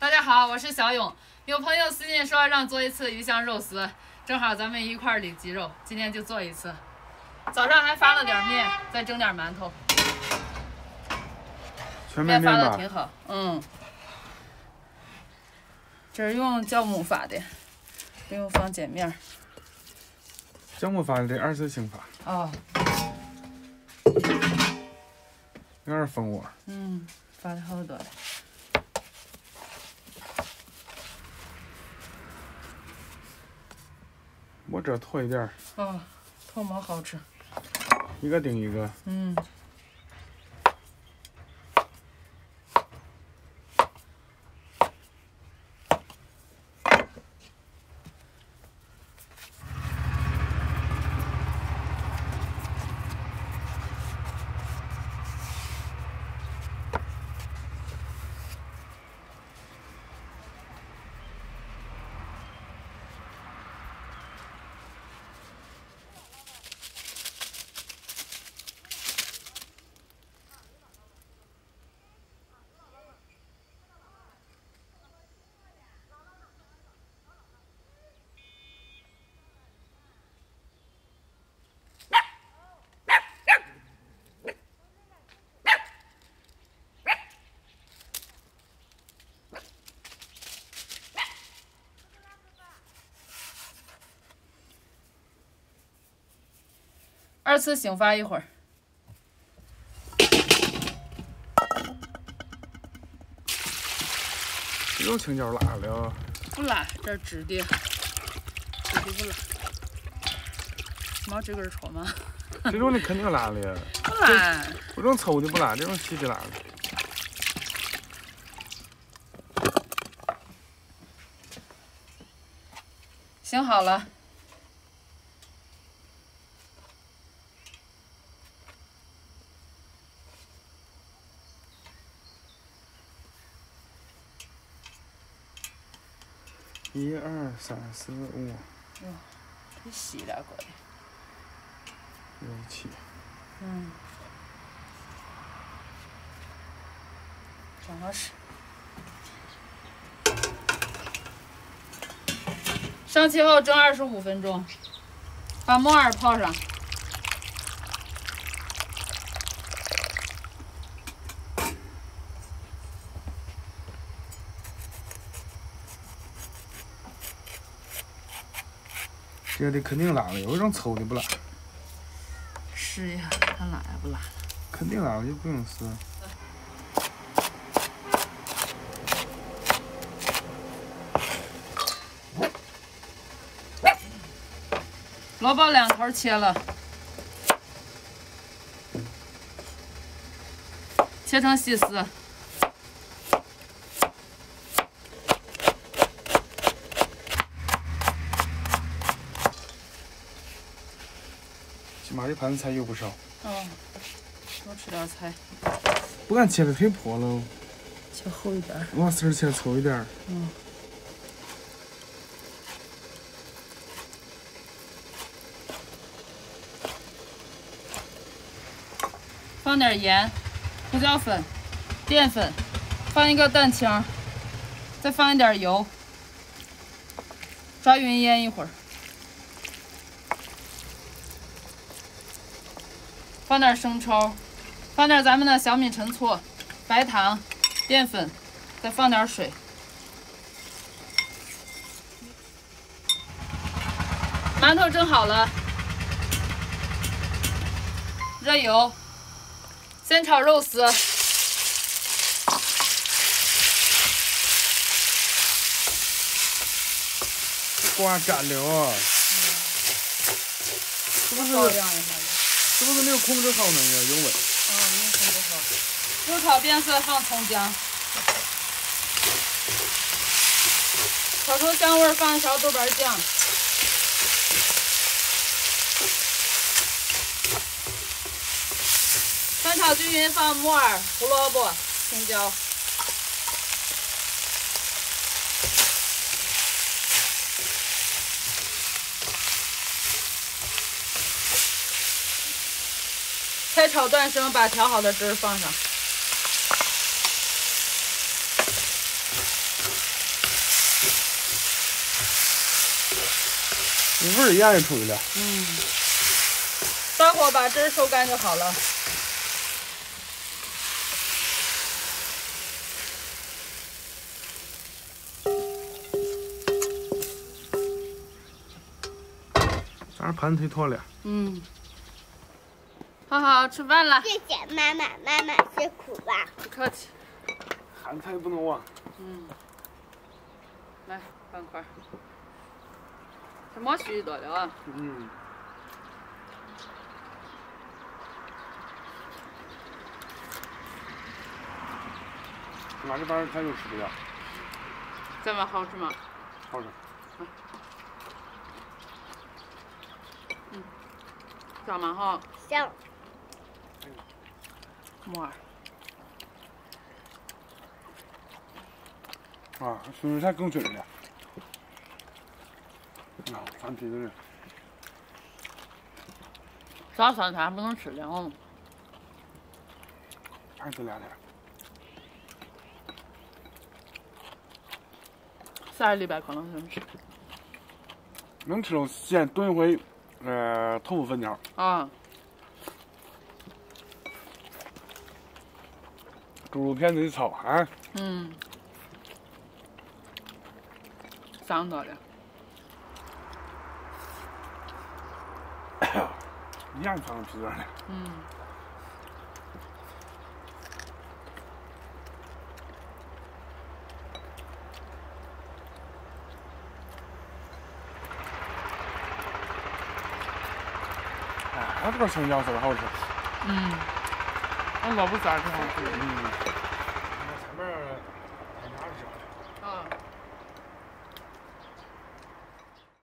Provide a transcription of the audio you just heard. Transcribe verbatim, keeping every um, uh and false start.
大家好，我是小勇。有朋友私信说让做一次鱼香肉丝，正好咱们一块儿捋鸡肉，今天就做一次。早上还发了点面，再蒸点馒头。全面面发的挺好，嗯。这是用酵母发的，不用方碱面。酵母发的二次性发。哦。那是蜂窝。嗯，发的好多了。 我这透一点儿。啊，透毛好吃。一个顶一个。嗯。二次醒发一会儿，又青椒辣了。不辣，这直的，直的不辣。毛这根炒吗？这种的肯定辣了呀。不辣。这种粗的不辣，这种细的辣了。 醒好了。 一二三四五，哟，这细了过来。六七。嗯。正合适。上气后蒸二十五分钟，把木耳泡上。 这的肯定辣了，有一种抽的不辣。试一下，看辣呀不辣了。肯定辣了，就不用试。萝卜两头切了，切成细丝。 妈，这盘子菜又不少。哦，多吃点菜。不敢切的忒薄了。切厚一点。往丝儿切粗一点。嗯。放点盐、胡椒粉、淀粉，放一个蛋清，再放一点油，抓匀腌一会儿。 放点生抽，放点咱们的小米陈醋、白糖、淀粉，再放点水。馒头蒸好了，热油，先炒肉丝，挂炸了啊！是不是？爆亮一下。 是不是没有控制好呢？油温。嗯，没有控制好。肉炒变色，放葱姜。炒出香味，放一勺豆瓣酱。翻炒均匀，放木耳、胡萝卜、青椒。再炒断生，把调好的汁放上，味儿压出来了。嗯，待会儿把汁收干就好了。拿盘推脱了。嗯。浩浩吃饭了。谢谢妈妈，妈妈辛苦了。不客气。咸菜不能忘。嗯。来，半块。 这没许多了啊！嗯。拿这玩意儿咱又吃不了。这么好吃吗？好吃。嗯。香吗？哈。香。木耳。啊，水菜更准了。 啊，咱提的是啥酸菜不能吃了哦，还是俩点。下个礼拜可能能吃。能吃，先炖一回，呃，豆腐粉条。啊。猪肉片子一炒啊。嗯。香多了。 一样长的皮段的。嗯。哎，这个生姜怎么好吃？嗯，那萝卜丝儿挺好吃。嗯。